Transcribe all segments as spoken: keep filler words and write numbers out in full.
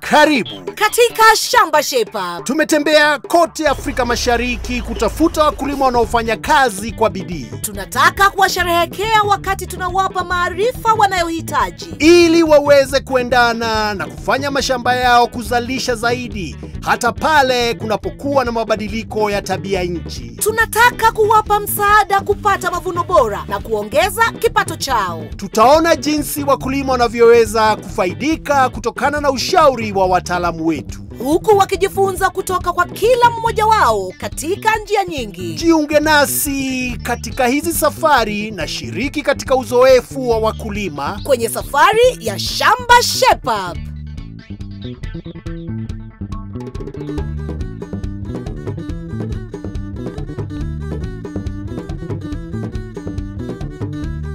Karibu katika Shamba Shape Up. Tumetembea kote Afrika Mashariki kutafuta wakulima wanaofanya kazi kwa bidii. Tunataka kuwasherehekea wakati tunawapa maarifa wanayohitaji ili waweze kuendana na kufanya mashamba yao kuzalisha zaidi hata pale kunapokuwa na mabadiliko ya tabia nchi. Tunataka kuwapa msaada kupata mavuno bora na kuongeza kipato chao. Tutaona jinsi wakulima wanavyoweza kufaidika kutokana na ushauri wa wataalamu wetu, huku wakijifunza kutoka kwa kila mmoja wao katika njia nyingi. Jiunge nasi katika hizi safari na shiriki katika uzoefu wa wakulima kwenye safari ya Shamba Shape Up.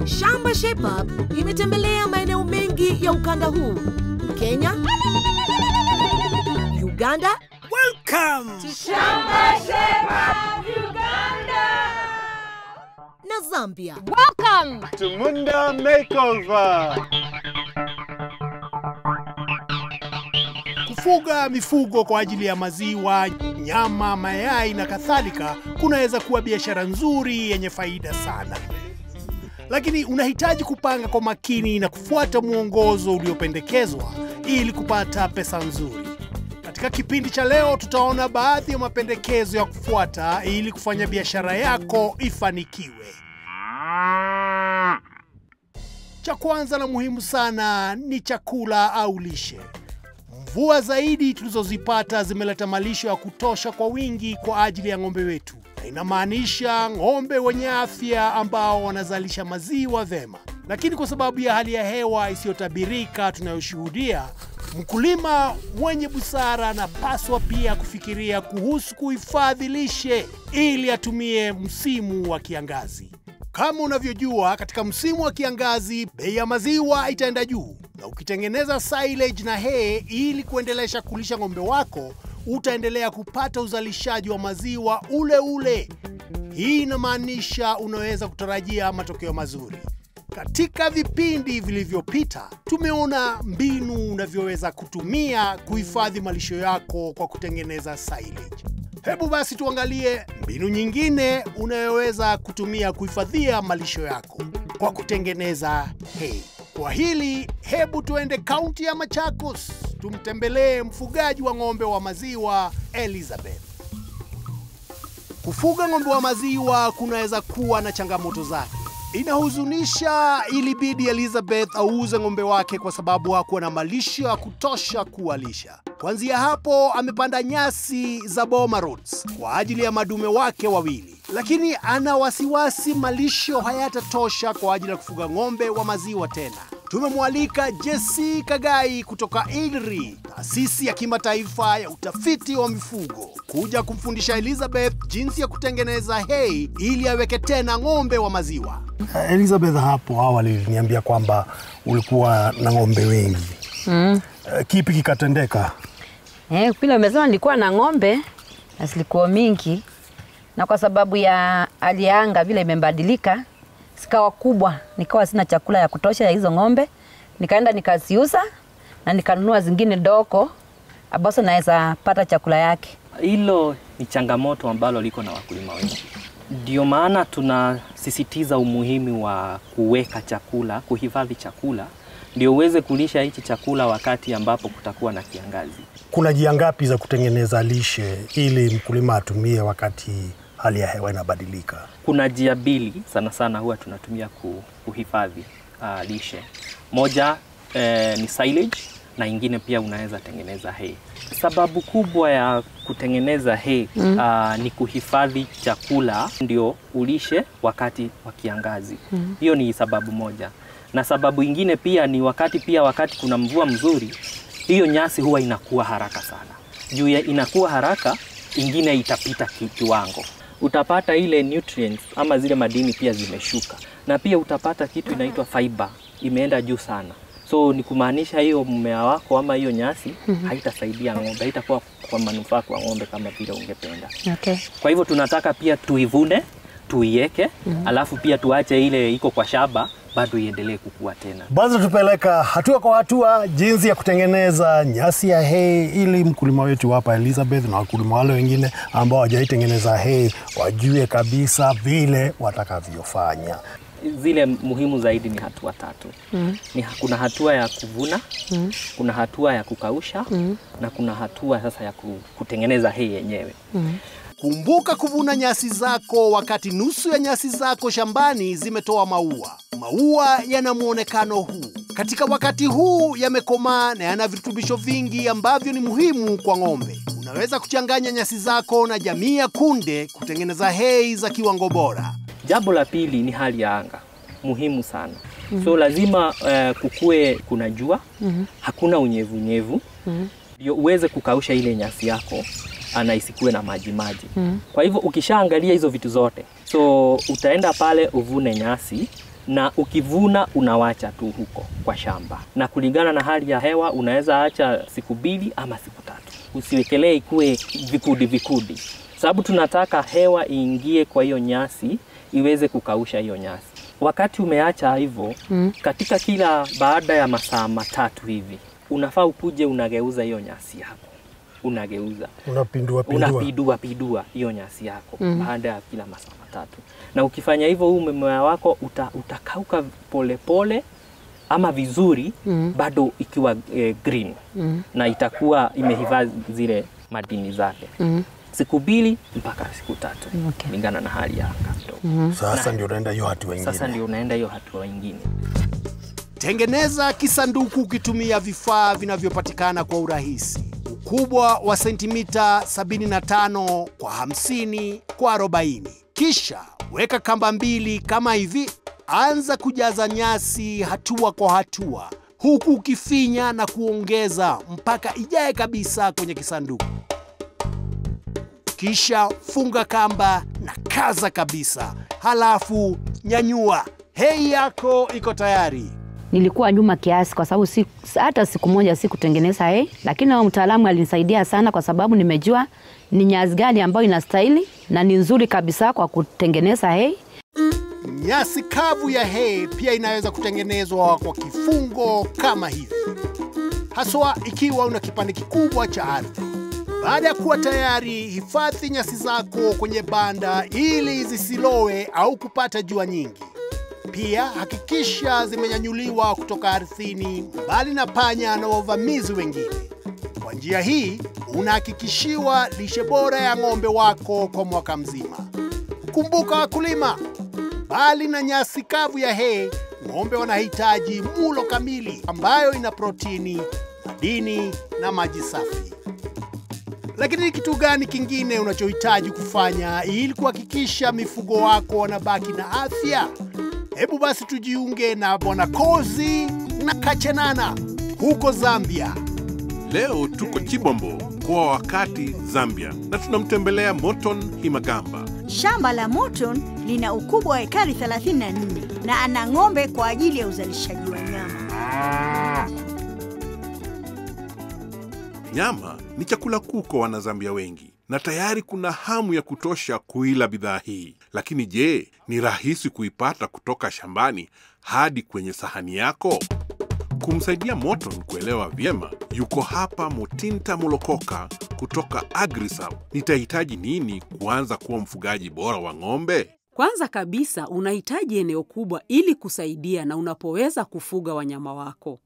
Shamba Shape Up imetembelea maeneo mengi ya ukanda huu. Kenya, Uganda. Welcome to Shamba Shape Up Uganda. Na Zambia. Welcome to Munda Makeover. Kufuga mifugo kwa ajili ya maziwa, nyama, mayai na kadhalika kunaweza kuwa biashara nzuri yenye faida sana. Lakini unahitaji kupanga kwa makini na kufuata mwongozo uliopendekezwa ili kupata pesa nzuri. Katika kipindi cha leo tutaona baadhi ya mapendekezo ya kufuata ili kufanya biashara yako ifanikiwe. Cha kwanza na muhimu sana ni chakula au lishe. Mvua zaidi tulizozipata zimeleta malisho ya kutosha kwa wingi kwa ajili ya ng'ombe wetu. Inamaanisha ng'ombe wenye afya ambao wanazalisha maziwa vema. Lakini kwa sababu ya hali ya hewa isiyotabirika tunayoshuhudia, mkulima mwenye busara anapaswa pia kufikiria kuhusu kuhifadhi lishe ili atumie msimu wa kiangazi. Kama unavyojua, katika msimu wa kiangazi bei ya maziwa itaenda juu, na ukitengeneza silage na hay ili kuendelesha kulisha ng'ombe wako, utaendelea kupata uzalishaji wa maziwa ule ule. Hii inamaanisha unaweza kutarajia matokeo mazuri. Katika vipindi vilivyopita, tumeona mbinu unavyoweza kutumia kuhifadhi malisho yako kwa kutengeneza silage. Hebu basi tuangalie mbinu nyingine unayoweza kutumia kuhifadhia malisho yako kwa kutengeneza hay. Kwa hili, hebu tuende kaunti ya Machakos. Tumtembelee mfugaji wa ng'ombe wa maziwa, Elizabeth. Kufuga ng'ombe wa maziwa kunaweza kuwa na changamoto zake. Inahuzunisha, ilibidi Elizabeth auze ng'ombe wake kwa sababu hakuwa na malisho ya kutosha kuwalisha. Kuanzia hapo amepanda nyasi za boma roots kwa ajili ya madume wake wawili. Lakini ana wasiwasi malisho hayatatosha kwa ajili ya kufuga ng'ombe wa maziwa tena. Tumemwalika Jesse Kagai kutoka Idri, taasisi ya kimataifa ya utafiti wa mifugo, kuja kumfundisha Elizabeth jinsi ya kutengeneza hay ili aweke tena ng'ombe wa maziwa. Elizabeth hapo awali aliniambia kwamba ulikuwa na ng'ombe wengi. Mm. Kipi kikatendeka? Eh, pila umesema nilikuwa na ng'ombe, na silikuwa mingi. Na kwa sababu ya hali ya anga vile imebadilika, sikawa kubwa, nikawa sina chakula ya kutosha ya hizo ng'ombe. Nikaenda nikasiusa na nikanunua zingine doko ambazo naweza pata chakula yake. Hilo ni changamoto ambalo liko na wakulima wengi. Ndio maana tunasisitiza umuhimu wa kuweka chakula, kuhifadhi chakula, ndio uweze kulisha hichi chakula wakati ambapo kutakuwa na kiangazi. Kuna njia ngapi za kutengeneza lishe ili mkulima atumie wakati hali ya hewa inabadilika? Kuna njia mbili sana sana huwa tunatumia kuhifadhi uh, lishe. Moja eh, ni silage na ingine pia unaweza tengeneza hay. Sababu kubwa ya kutengeneza hay mm. uh, ni kuhifadhi chakula ndio ulishe wakati wa kiangazi. Mm. Hiyo ni sababu moja. Na sababu ingine pia ni wakati pia wakati kuna mvua mzuri, hiyo nyasi huwa inakuwa haraka sana. Juu ya inakuwa haraka, ingine itapita kiwango. Utapata ile nutrients ama zile madini pia zimeshuka. Na pia utapata kitu inaitwa fiber, imeenda juu sana. So ni kumaanisha hiyo mmea wako ama hiyo nyasi haitasaidia ng'ombe, haitakuwa kwa manufaa kwa ng'ombe kama vile ungependa. Okay. Kwa hivyo tunataka pia tuivune tuieke, mm-hmm. alafu pia tuache ile iko kwa shamba bado iendelee kukua tena. Bado tupeleka hatua kwa hatua jinsi ya kutengeneza nyasi ya hay ili mkulima wetu hapa Elizabeth na wakulima wale wengine ambao hawajaitengeneza hay wajue kabisa vile watakavyofanya. Zile muhimu zaidi ni hatua tatu. Mm. Ni kuna hatua ya kuvuna, mm. kuna hatua ya kukausha, mm. na kuna hatua sasa ya kutengeneza hay yenyewe. Mm. Kumbuka kuvuna nyasi zako wakati nusu ya nyasi zako shambani zimetoa maua. Maua yana muonekano huu. Katika wakati huu yamekomaa na yana virutubisho vingi ambavyo ni muhimu kwa ng'ombe. Unaweza kuchanganya nyasi zako na jamii ya kunde kutengeneza hay za kiwango bora. Jambo la pili ni hali ya anga. Muhimu sana. Mm-hmm. So lazima uh, kukue kuna jua, mm-hmm. hakuna unyevunyevu, mm-hmm. ndio uweze kukausha ile nyasi yako. Anaisikue na maji maji. Mm. Kwa hivyo ukishaangalia hizo vitu zote, so utaenda pale uvune nyasi na ukivuna unawacha tu huko kwa shamba. Na kulingana na hali ya hewa unaweza acha siku mbili ama siku tatu. Usiwekelee ikue vikudi vikudi. Sababu tunataka hewa iingie kwa hiyo nyasi iweze kukausha hiyo nyasi. Wakati umeacha hivyo, mm. katika kila baada ya masaa matatu hivi, unafaa ukuje unageuza hiyo nyasi yako. Unageuza. Unapindua pindua. Unapindua pindua hiyo nyasi yako mm. baada ya kila masaa matatu. Na ukifanya hivyo huu mmea wako uta, utakauka pole pole ama vizuri mm. bado ikiwa eh, green mm. na itakuwa imehifadhi zile madini zake. Mm. Siku mbili mpaka siku tatu. Okay. Lingana na hali ya anga. Mm. Sasa ndio unaenda hiyo hatua nyingine. Sasa ndio unaenda hiyo hatua nyingine. Tengeneza kisanduku ukitumia vifaa vinavyopatikana kwa urahisi. Ukubwa wa sentimita sabini na tano kwa hamsini kwa arobaini. Kisha weka kamba mbili kama hivi. Anza kujaza nyasi hatua kwa hatua, huku ukifinya na kuongeza mpaka ijae kabisa kwenye kisanduku. Kisha funga kamba na kaza kabisa. Halafu nyanyua. Hay yako iko tayari. Nilikuwa nyuma kiasi kwa sababu si, hata siku moja sikutengeneza hay, lakini mtaalamu alinisaidia sana kwa sababu nimejua ni nyasi gani ambayo inastahili na ni nzuri kabisa kwa kutengeneza hay. Nyasi kavu ya hay pia inaweza kutengenezwa kwa kifungo kama hivi, haswa ikiwa una kipande kikubwa cha ardhi. Baada ya kuwa tayari, hifadhi nyasi zako kwenye banda ili zisiloe au kupata jua nyingi. Pia hakikisha zimenyanyuliwa kutoka ardhini mbali na panya na wavamizi wengine. Kwa njia hii unahakikishiwa lishe bora ya ng'ombe wako kwa mwaka mzima. Kumbuka wakulima, bali na nyasi kavu ya hay, ng'ombe wanahitaji mulo kamili ambayo ina protini, madini na maji safi. Lakini kitu gani kingine unachohitaji kufanya ili kuhakikisha mifugo wako wanabaki na afya? Hebu basi tujiunge na Bwana Kozi na Kachenana huko Zambia. Leo tuko Chibombo kwa wakati Zambia na tunamtembelea Moton Himagamba. Shamba la Moton lina ukubwa wa ekari thelathini na nne na ana ng'ombe kwa ajili ya uzalishaji wa nyama. Nyama ni chakula kuu kwa Wanazambia wengi. Na tayari kuna hamu ya kutosha kuila bidhaa hii. Lakini je, ni rahisi kuipata kutoka shambani hadi kwenye sahani yako? Kumsaidia Moton kuelewa vyema, yuko hapa Motinta Mulokoka kutoka Agrisab. Nitahitaji nini kuanza kuwa mfugaji bora wa ng'ombe? Kwanza kabisa unahitaji eneo kubwa ili kusaidia na unapoweza kufuga wanyama wako.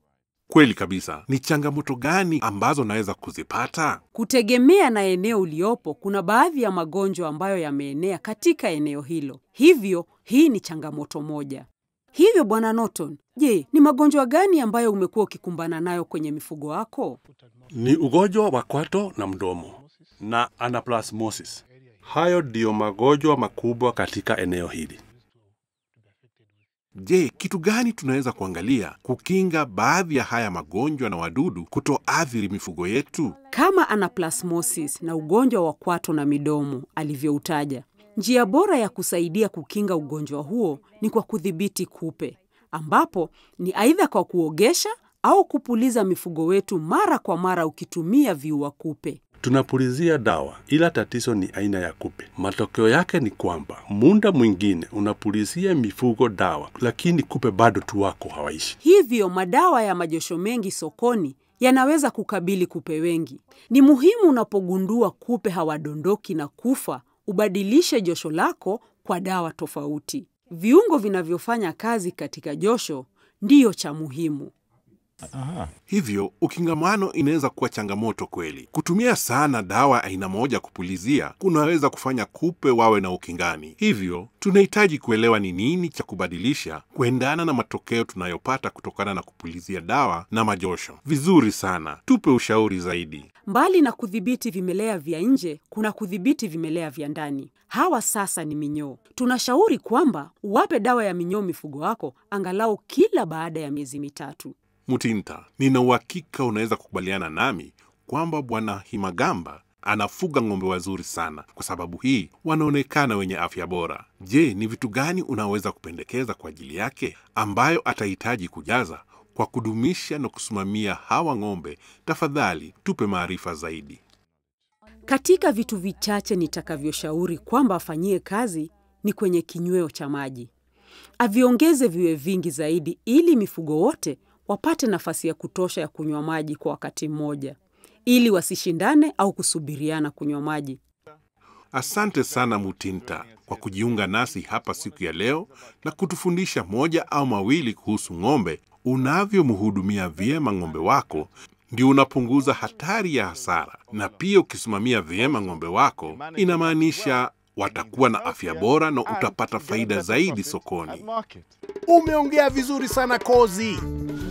Kweli kabisa, ni changamoto gani ambazo naweza kuzipata? Kutegemea na eneo uliopo, kuna baadhi ya magonjwa ambayo yameenea katika eneo hilo. Hivyo, hii ni changamoto moja. Hivyo Bwana Norton, je, ni magonjwa gani ambayo umekuwa ukikumbana nayo kwenye mifugo wako? Ni ugonjwa wa kwato na mdomo na anaplasmosis. Hayo ndio magonjwa makubwa katika eneo hili. Je, kitu gani tunaweza kuangalia kukinga baadhi ya haya magonjwa na wadudu kutoathiri mifugo yetu? Kama anaplasmosis na ugonjwa wa kwato na midomo alivyoutaja, njia bora ya kusaidia kukinga ugonjwa huo ni kwa kudhibiti kupe, ambapo ni aidha kwa kuogesha au kupuliza mifugo wetu mara kwa mara ukitumia viua kupe. Tunapulizia dawa, ila tatizo ni aina ya kupe. Matokeo yake ni kwamba muda mwingine unapulizia mifugo dawa, lakini kupe bado tu wako hawaishi. Hivyo madawa ya majosho mengi sokoni yanaweza kukabili kupe wengi. Ni muhimu unapogundua kupe hawadondoki na kufa, ubadilishe josho lako kwa dawa tofauti. Viungo vinavyofanya kazi katika josho ndiyo cha muhimu. Aha. Hivyo ukingamano inaweza kuwa changamoto kweli. Kutumia sana dawa aina moja kupulizia kunaweza kufanya kupe wawe na ukingani. Hivyo tunahitaji kuelewa ni nini cha kubadilisha kuendana na matokeo tunayopata kutokana na kupulizia dawa na majosho. Vizuri sana. Tupe ushauri zaidi. Mbali na kudhibiti vimelea vya nje, kuna kudhibiti vimelea vya ndani. Hawa sasa ni minyoo. Tunashauri kwamba uwape dawa ya minyoo mifugo wako angalau kila baada ya miezi mitatu. Mutinta, nina uhakika unaweza kukubaliana nami kwamba Bwana Himagamba anafuga ng'ombe wazuri sana. Kwa sababu hii, wanaonekana wenye afya bora. Je, ni vitu gani unaweza kupendekeza kwa ajili yake ambayo atahitaji kujaza kwa kudumisha na kusimamia hawa ng'ombe? Tafadhali tupe maarifa zaidi. Katika vitu vichache nitakavyoshauri kwamba afanyie kazi ni kwenye kinyweo cha maji. Aviongeze viwe vingi zaidi ili mifugo wote wapate nafasi ya kutosha ya kunywa maji kwa wakati mmoja, ili wasishindane au kusubiriana kunywa maji. Asante sana Mutinta kwa kujiunga nasi hapa siku ya leo na kutufundisha moja au mawili kuhusu ng'ombe. Unavyomhudumia vyema ng'ombe wako ndio unapunguza hatari ya hasara, na pia ukisimamia vyema ng'ombe wako inamaanisha watakuwa na afya bora na utapata faida zaidi sokoni. Umeongea vizuri sana Kozi.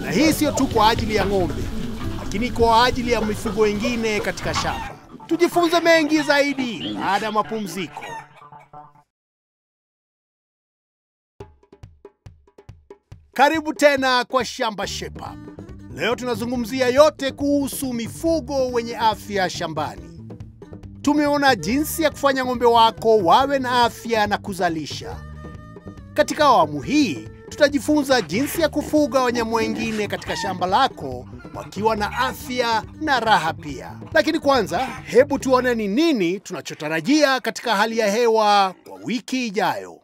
Na hii sio tu kwa ajili ya ng'ombe, lakini kwa ajili ya mifugo wengine katika shamba. Tujifunze mengi zaidi baada ya mapumziko. Karibu tena kwa Shamba Shape Up. Leo tunazungumzia yote kuhusu mifugo wenye afya shambani. Tumeona jinsi ya kufanya ng'ombe wako wawe na afya na kuzalisha. Katika awamu hii, tutajifunza jinsi ya kufuga wanyama wengine katika shamba lako wakiwa na afya na raha pia. Lakini kwanza, hebu tuone ni nini tunachotarajia katika hali ya hewa kwa wiki ijayo.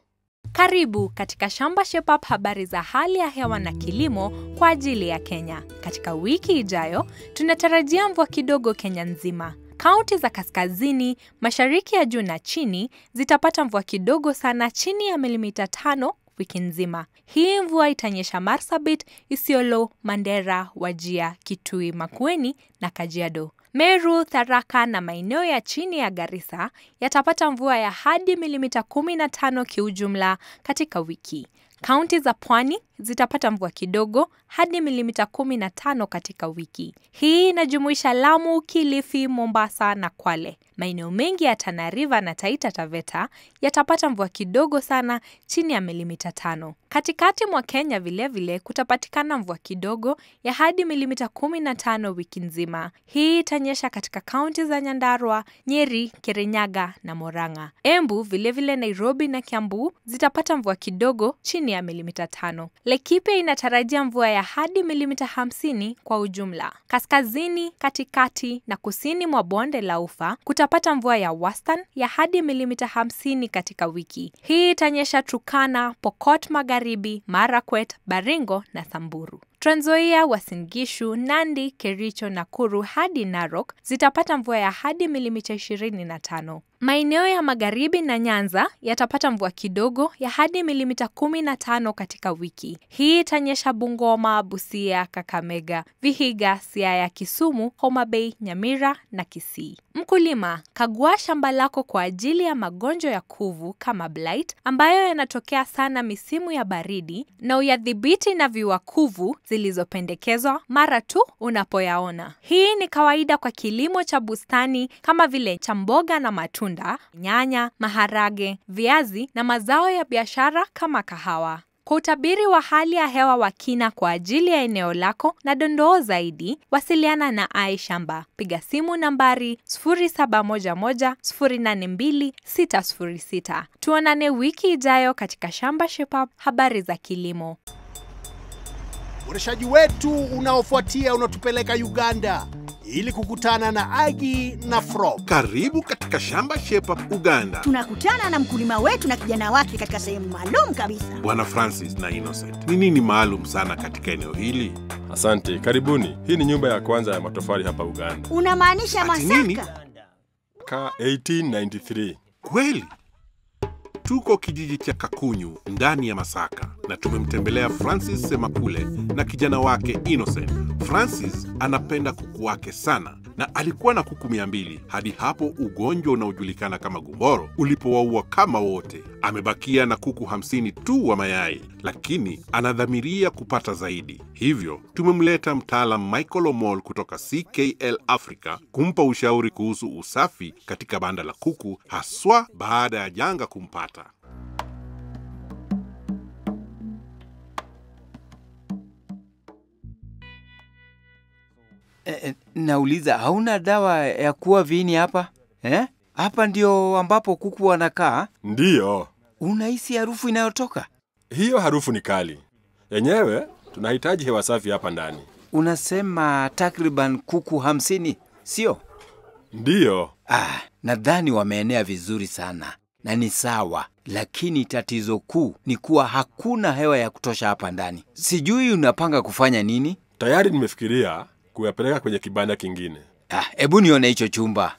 Karibu katika Shamba Shape Up, habari za hali ya hewa na kilimo kwa ajili ya Kenya. Katika wiki ijayo, tunatarajia mvua kidogo Kenya nzima. Kaunti za kaskazini, mashariki ya juu na chini zitapata mvua kidogo sana, chini ya milimita tano wiki nzima. Hii mvua itanyesha Marsabit, Isiolo, Mandera, Wajia, Kitui, Makueni na Kajiado. Meru, Tharaka na maeneo ya chini ya Garissa yatapata mvua ya hadi milimita kumi na tano kiujumla katika wiki. Kaunti za pwani zitapata mvua kidogo hadi milimita kumi na tano katika wiki. Hii inajumuisha Lamu, Kilifi, Mombasa na Kwale. Maeneo mengi ya Tana River na Taita Taveta yatapata mvua kidogo sana, chini ya milimita tano. Katikati mwa Kenya vile vile kutapatikana mvua kidogo ya hadi milimita kumi na tano wiki nzima. Hii itanyesha katika kaunti za Nyandarua, Nyeri, Kirinyaga na Murang'a. Embu vile vile Nairobi na Kiambu zitapata mvua kidogo, chini ya milimita tano. Laikipia inatarajia mvua ya hadi milimita hamsini kwa ujumla. Kaskazini, katikati na kusini mwa bonde la Ufa kutapata mvua ya wastani ya hadi milimita hamsini katika wiki. Hii itanyesha Turkana, Pokot Magharibi, Marakwet, Baringo na Samburu. Trans Nzoia, Uasin Gishu, Nandi, Kericho, Nakuru hadi Narok zitapata mvua ya hadi milimita ishirini na tano. Maeneo ya magharibi na Nyanza yatapata mvua kidogo ya hadi milimita kumi na tano katika wiki. Hii itanyesha Bungoma, Busia, Kakamega, Vihiga, Siaya, Kisumu, Homa Bay, Nyamira na Kisii. Mkulima, kagua shamba lako kwa ajili ya magonjwa ya kuvu kama blight ambayo yanatokea sana misimu ya baridi, na uyadhibiti na viwakuvu zilizopendekezwa mara tu unapoyaona. Hii ni kawaida kwa kilimo cha bustani kama vile cha mboga na matunda, nyanya, maharage, viazi na mazao ya biashara kama kahawa. Kwa utabiri wa hali ya hewa wa kina kwa ajili ya eneo lako na dondoo zaidi, wasiliana na Aishamba. Piga simu nambari sifuri saba moja moja, nane mbili, sita sifuri sita. Tuonane wiki ijayo katika Shamba Shape Up, habari za kilimo. Ureshaji wetu unaofuatia unatupeleka Uganda. ili kukutana na Agi na Frob. Karibu katika Shamba Shape Up Uganda. Tunakutana na mkulima wetu na kijana wake katika sehemu maalum kabisa. Bwana Francis na Innocent, ni nini maalum sana katika eneo hili? Asante, karibuni. Hii ni nyumba ya kwanza ya matofali hapa Uganda. Unamaanisha Masaka? Ka eighteen ninety-three. Kweli? Tuko kijiji cha Kakunyu ndani ya Masaka na tumemtembelea Francis Semakule na kijana wake Innocent. Francis anapenda kuku wake sana na alikuwa na kuku mia mbili hadi hapo ugonjwa unaojulikana kama gumboro ulipowaua kama wote. Amebakia na kuku hamsini tu wa mayai, lakini anadhamiria kupata zaidi. Hivyo tumemleta mtaalamu Michael Omol kutoka C K L Africa kumpa ushauri kuhusu usafi katika banda la kuku, haswa baada ya janga kumpata. Nauliza, hauna dawa ya kuwa viini hapa? Eh? Hapa ndio ambapo kuku wanakaa? Ndio. Unahisi harufu inayotoka? Hiyo harufu ni kali. Yenyewe tunahitaji hewa safi hapa ndani. Unasema takriban kuku hamsini, sio? Ndio. Ah, nadhani wameenea vizuri sana. Na ni sawa, lakini tatizo kuu ni kuwa hakuna hewa ya kutosha hapa ndani. Sijui unapanga kufanya nini? Tayari nimefikiria kuyapeleka kwenye kibanda kingine. Ah, ebu nione hicho chumba.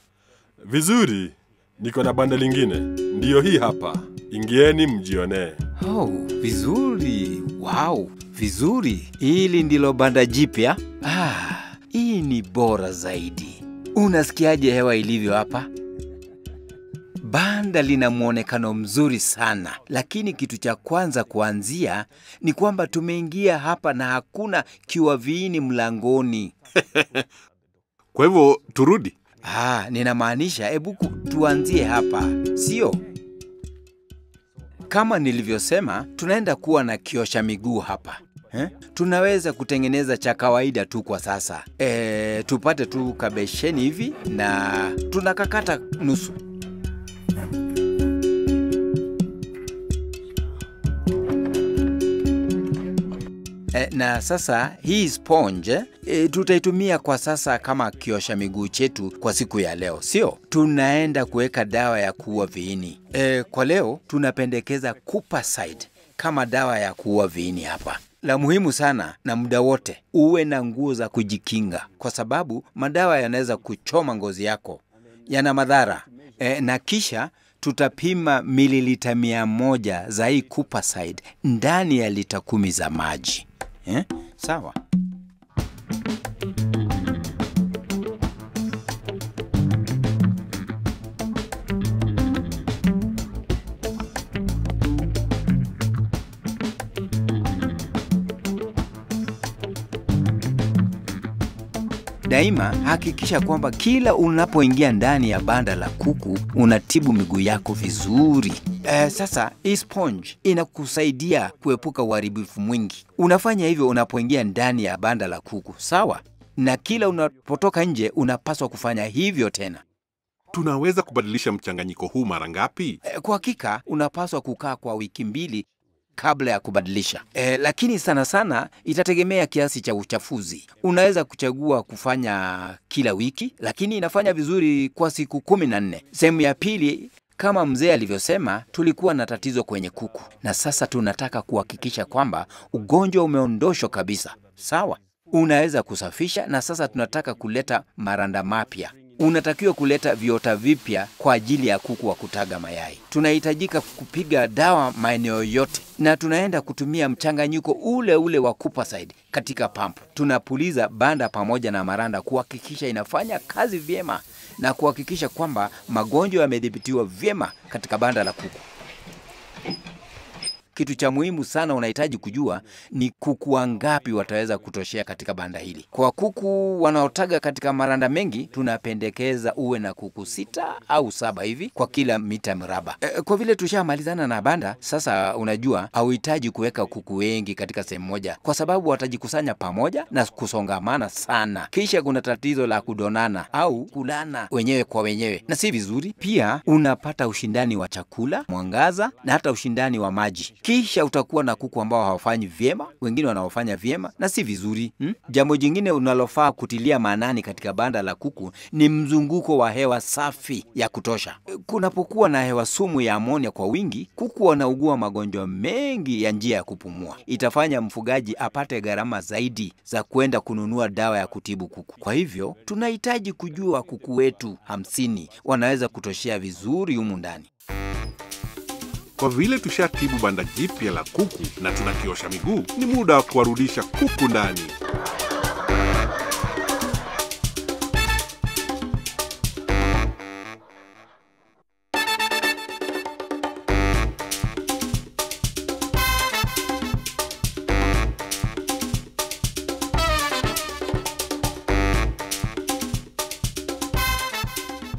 Vizuri, niko na banda lingine. Ndiyo hii hapa. Ingieni mjione. Oh, vizuri. Wow, vizuri. Hili ndilo banda jipya. Ah, hii ni bora zaidi. Unasikiaje hewa ilivyo hapa? Banda lina muonekano mzuri sana, lakini kitu cha kwanza kuanzia ni kwamba tumeingia hapa na hakuna kiwaviini mlangoni. Kwa hivyo turudi? Ah, ninamaanisha ebu tuanzie hapa, sio? Kama nilivyosema, tunaenda kuwa na kiosha miguu hapa. Eh? Tunaweza kutengeneza cha kawaida tu kwa sasa. E, tupate tu kabesheni hivi na tunakakata nusu. Na sasa hii sponge e, tutaitumia kwa sasa kama kiosha miguu chetu kwa siku ya leo, sio? Tunaenda kuweka dawa ya kuua viini. E, kwa leo tunapendekeza Cupicide kama dawa ya kuua viini hapa. La muhimu sana, na muda wote uwe na nguo za kujikinga, kwa sababu madawa yanaweza kuchoma ngozi yako. Yana madhara. E, na kisha tutapima mililita mia moja za hii Cupicide ndani ya lita kumi za maji. Eh? Sawa. Daima hakikisha kwamba kila unapoingia ndani ya banda la kuku unatibu miguu yako vizuri. Eh, sasa hii sponge inakusaidia kuepuka uharibifu mwingi. Unafanya hivyo unapoingia ndani ya banda la kuku, sawa? Na kila unapotoka nje unapaswa kufanya hivyo tena. Tunaweza kubadilisha mchanganyiko huu mara ngapi? Eh, kwa hakika unapaswa kukaa kwa wiki mbili kabla ya kubadilisha. E, lakini sana sana itategemea kiasi cha uchafuzi. Unaweza kuchagua kufanya kila wiki, lakini inafanya vizuri kwa siku kumi na nne. Sehemu ya pili, kama mzee alivyosema, tulikuwa na tatizo kwenye kuku. Na sasa tunataka kuhakikisha kwamba ugonjwa umeondoshwa kabisa. Sawa? Unaweza kusafisha na sasa tunataka kuleta maranda mapya. Unatakiwa kuleta viota vipya kwa ajili ya kuku wa kutaga mayai. Tunahitajika kupiga dawa maeneo yote. Na tunaenda kutumia mchanganyiko ule ule wa Cupicide katika pump. Tunapuliza banda pamoja na maranda kuhakikisha inafanya kazi vyema. Na kuhakikisha kwamba magonjwa yamedhibitiwa vyema katika banda la kuku. Kitu cha muhimu sana unahitaji kujua ni kuku wangapi wataweza kutoshea katika banda hili. Kwa kuku wanaotaga katika maranda mengi, tunapendekeza uwe na kuku sita au saba hivi kwa kila mita mraba. E, kwa vile tushamalizana na banda, sasa unajua hauhitaji kuweka kuku wengi katika sehemu moja kwa sababu watajikusanya pamoja na kusongamana sana. Kisha kuna tatizo la kudonana au kulana wenyewe kwa wenyewe na si vizuri. Pia unapata ushindani wa chakula, mwangaza na hata ushindani wa maji. Kisha utakuwa na kuku ambao hawafanyi vyema, wengine wanaofanya vyema na si vizuri. Hmm? Jambo jingine unalofaa kutilia maanani katika banda la kuku ni mzunguko wa hewa safi ya kutosha. Kunapokuwa na hewa sumu ya amonia kwa wingi, kuku wanaugua magonjwa mengi ya njia ya kupumua. Itafanya mfugaji apate gharama zaidi za kwenda kununua dawa ya kutibu kuku. Kwa hivyo, tunahitaji kujua kuku wetu hamsini wanaweza kutoshea vizuri humu ndani. Kwa vile tushatibu banda jipya la kuku na tunakiosha miguu, ni muda wa kuwarudisha kuku ndani.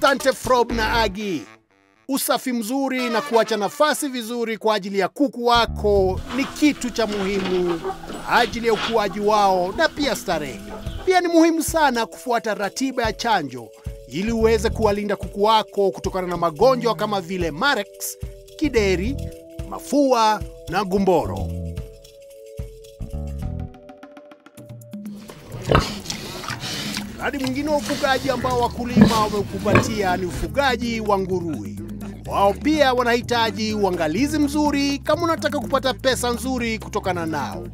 Asante Frob na Agi. Usafi mzuri na kuacha nafasi vizuri kwa ajili ya kuku wako ni kitu cha muhimu ajili ya ukuaji wao na pia starehe. Pia ni muhimu sana kufuata ratiba ya chanjo ili uweze kuwalinda kuku wako kutokana na magonjwa kama vile Marex, kideri, mafua na gumboro. Hadi mwingine wa ufugaji ambao wakulima wamekupatia ni ufugaji wa nguruwe. Wao pia wanahitaji uangalizi mzuri kama unataka kupata pesa nzuri kutokana nao.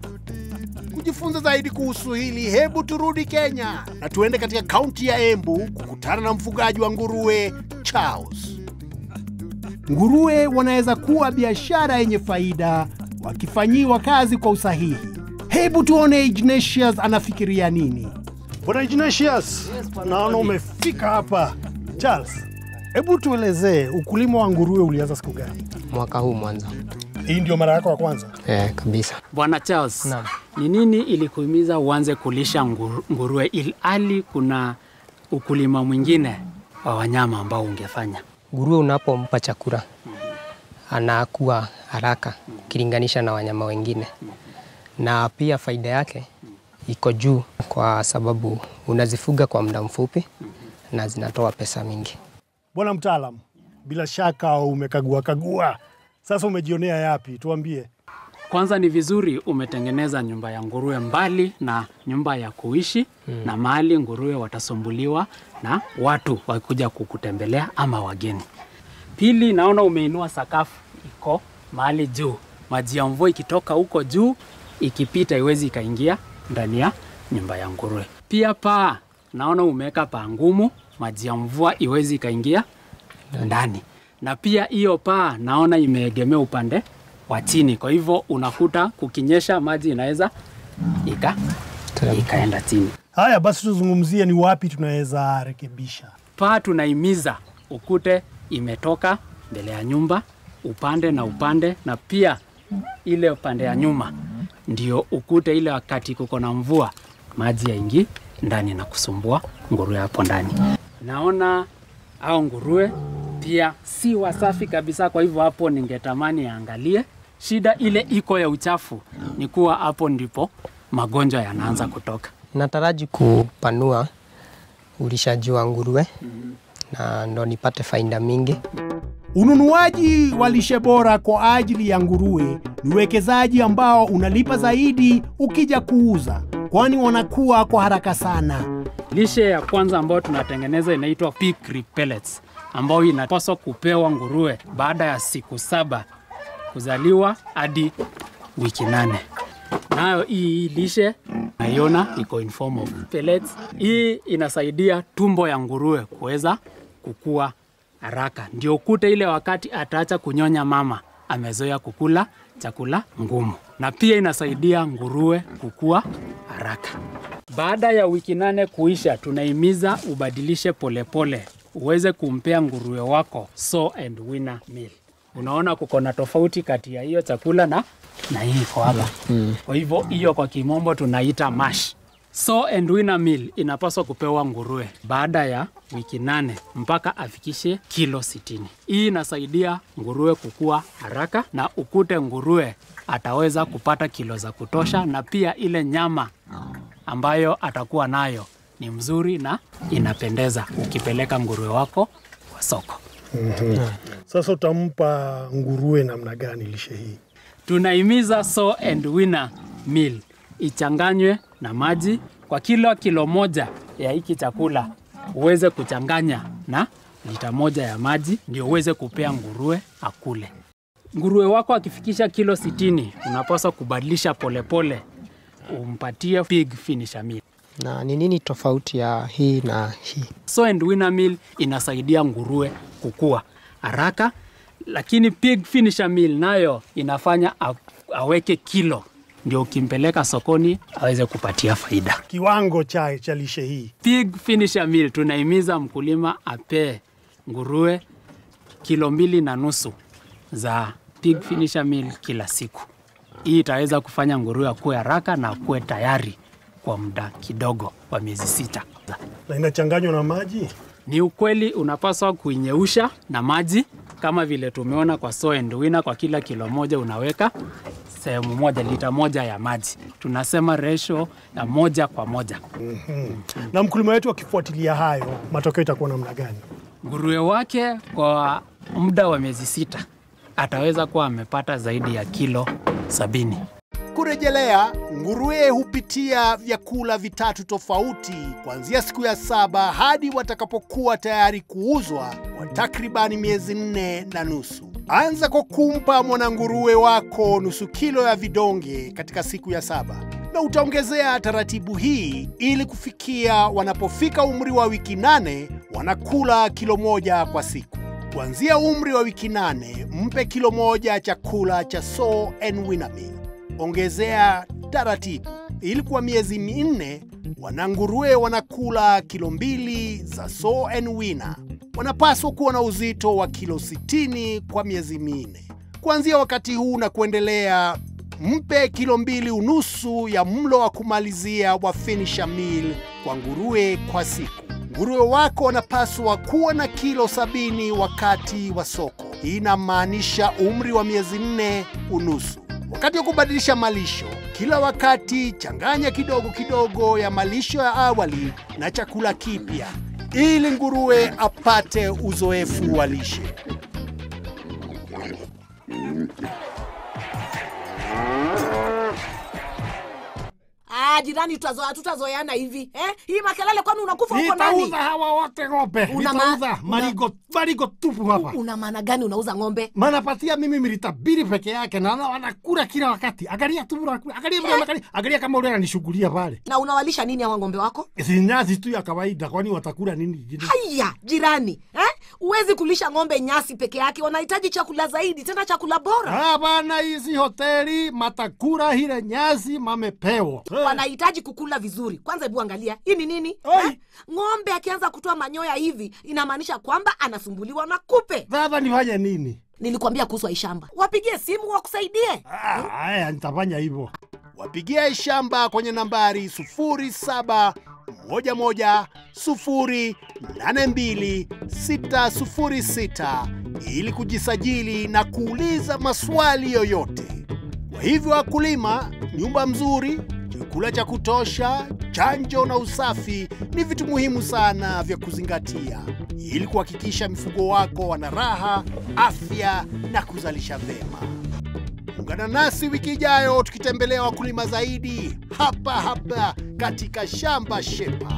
Kujifunza zaidi kuhusu hili, hebu turudi Kenya na tuende katika kaunti ya Embu kukutana na mfugaji wa nguruwe, Charles. Nguruwe wanaweza kuwa biashara yenye faida wakifanyiwa kazi kwa usahihi. Hebu tuone Ignatius anafikiria nini. Bwana Ignatius, naona umefika hapa. Charles, hebu tuelezee ukulima wa nguruwe ulianza siku gani? Mwaka huu mwanzo. Hii ndio mara yako ya kwanza? Eh, kabisa. Bwana Charles, naam, ni nini ilikuhimiza uanze kulisha nguruwe ilhali kuna ukulima mwingine wa wanyama ambao ungefanya? Nguruwe unapompa chakula anakuwa haraka ukilinganisha na wanyama wengine. Na pia faida yake iko juu kwa sababu unazifuga kwa muda mfupi na zinatoa pesa mingi. Bwana mtaalamu, bila shaka umekagua kagua. Sasa umejionea yapi? Tuambie. Kwanza ni vizuri umetengeneza nyumba ya nguruwe mbali na nyumba ya kuishi hmm. na mahali nguruwe watasumbuliwa na watu wakuja kukutembelea ama wageni. Pili, naona umeinua sakafu iko mahali juu. Maji ya mvua ikitoka huko juu ikipita iwezi ikaingia ndani ya nyumba ya nguruwe. Pia paa, naona umeweka paa ngumu, maji ya mvua iwezi ikaingia ndani. Na pia hiyo paa naona imeegemea upande wa chini. Kwa hivyo unakuta kukinyesha maji inaweza ika ikaenda chini. Haya basi tuzungumzie ni wapi tunaweza rekebisha. Paa tunaimiza ukute imetoka mbele ya nyumba, upande na upande, na pia ile upande ya nyuma. Ndio ukute ile wakati kuko na mvua maji yaingie ndani na kusumbua nguruwe hapo ndani. Naona au nguruwe pia si wasafi kabisa, kwa hivyo hapo ningetamani angalie. Shida ile iko ya uchafu ni kuwa hapo ndipo magonjwa yanaanza kutoka. Nataraji kupanua ulishaji wa nguruwe na ndo nipate faida mingi. Ununuaji wa lishe bora kwa ajili ya nguruwe ni uwekezaji ambao unalipa zaidi ukija kuuza, kwani wanakuwa kwa haraka sana. Lishe ya kwanza ambayo tunatengeneza inaitwa peak pellets, ambayo inapaswa kupewa nguruwe baada ya siku saba kuzaliwa hadi wiki nane. Nayo hii lishe naiona iko in form of pellets. Hii inasaidia tumbo ya nguruwe kuweza kukua haraka. Ndio ukute ile wakati ataacha kunyonya mama, amezoea kukula chakula ngumu. Na pia inasaidia nguruwe kukua haraka. Baada ya wiki nane kuisha, tunaimiza ubadilishe polepole uweze kumpea nguruwe wako sow and winner meal. Unaona kuko na tofauti kati ya hiyo chakula na na hii kwa hapa. Mm. Kwa hivyo hiyo kwa kimombo tunaita mash. Sow and winner meal inapaswa kupewa nguruwe baada ya wiki nane mpaka afikishe kilo sitini. Hii inasaidia nguruwe kukua haraka na ukute nguruwe ataweza kupata kilo za kutosha, na pia ile nyama ambayo atakuwa nayo ni mzuri na inapendeza ukipeleka nguruwe wako kwa soko. Mm-hmm. Sasa utampa nguruwe namna gani lishe hii? Tunahimiza sow and winner meal ichanganywe na maji kwa kilo kilo moja ya hiki chakula. Uweze kuchanganya na lita moja ya maji ndio uweze kupea nguruwe akule. Nguruwe wako akifikisha kilo sitini, unapaswa kubadilisha polepole umpatie pig finisher meal. Na ni nini tofauti ya hii na hii? Sow and winner meal inasaidia nguruwe kukua haraka, lakini pig finisher meal nayo inafanya aweke kilo ndio ukimpeleka sokoni aweze kupatia faida. Kiwango cha cha lishe hii. Pig finisher meal tunahimiza mkulima ape nguruwe kilo mbili na nusu za pig finisher meal kila siku. Hii itaweza kufanya nguruwe kuwa haraka na kuwa tayari kwa muda kidogo wa miezi sita. Na inachanganywa na maji? Ni ukweli unapaswa kuinyeusha na maji kama vile tumeona kwa sow and winner. Kwa kila kilo moja unaweka sehemu moja lita moja ya maji. Tunasema ratio ya moja kwa moja. Mm -hmm. Mm -hmm. Na mkulima wetu akifuatilia hayo, matokeo itakuwa namna gani? Nguruwe wake kwa muda wa miezi sita ataweza kuwa amepata zaidi ya kilo sabini. Kurejelea, nguruwe hupitia vyakula vitatu tofauti kuanzia siku ya saba hadi watakapokuwa tayari kuuzwa kwa takribani miezi nne na nusu. Anza kwa kumpa mwana nguruwe wako nusu kilo ya vidonge katika siku ya saba. Na utaongezea taratibu hii ili kufikia wanapofika umri wa wiki nane wanakula kilo moja kwa siku. Kuanzia umri wa wiki nane, mpe kilo moja chakula cha sow and winner meal. Ongezea taratibu ili kwa miezi minne wananguruwe wanakula kilo mbili za sow and winner. Wanapaswa kuwa na uzito wa kilo sitini kwa miezi minne. Kuanzia wakati huu na kuendelea, mpe kilo mbili unusu ya mlo wa kumalizia wa finisher meal kwa nguruwe kwa siku. Nguruwe wako wanapaswa kuwa na kilo sabini wakati wa soko. Inamaanisha umri wa miezi nne unusu. Wakati wa kubadilisha malisho, kila wakati changanya kidogo kidogo ya malisho ya awali na chakula kipya ili nguruwe apate uzoefu wa lishe. Ah, jirani tutazoea tutazoeana hivi. Eh? Hii makelele kwani unakufa uko nani? Nitauza hawa wote ng'ombe. Nitauza marigo marigo tupu hapa. Una maana gani unauza ng'ombe? Maana patia mimi milita mbili peke yake na wanakula kila wakati. Angalia tu bora kula. Angalia bora angalia. Angalia kama ule ananishughulia pale. Na unawalisha nini hawa ng'ombe wako? Si nyasi tu ya kawaida, kwani watakula nini? Haya, jirani. Eh? Uwezi kulisha ng'ombe nyasi peke yake. Wanahitaji chakula zaidi, tena chakula bora. Ah bana, hizi hoteli matakura hile nyasi mamepewa. Wanahitaji kukula vizuri. Kwanza hebu angalia, hii ni nini? Ng'ombe akianza kutoa manyoya hivi, inamaanisha kwamba anasumbuliwa na kupe. Baba nifanye nini? Nilikwambia kuhusu Aishamba. Wapigie simu wakusaidie. Ah, haya nitafanya hivyo. Wapigie Aishamba kwenye nambari sufuri saba moja moja sufuri nane mbili sita sufuri sita ili kujisajili na kuuliza maswali yoyote. Kwa hivyo wakulima, nyumba mzuri, chakula cha kutosha, chanjo na usafi ni vitu muhimu sana vya kuzingatia ili kuhakikisha mifugo wako wana raha, afya na kuzalisha vema. Ungana nasi wiki ijayo tukitembelea wakulima zaidi hapa hapa katika Shamba Shape Up.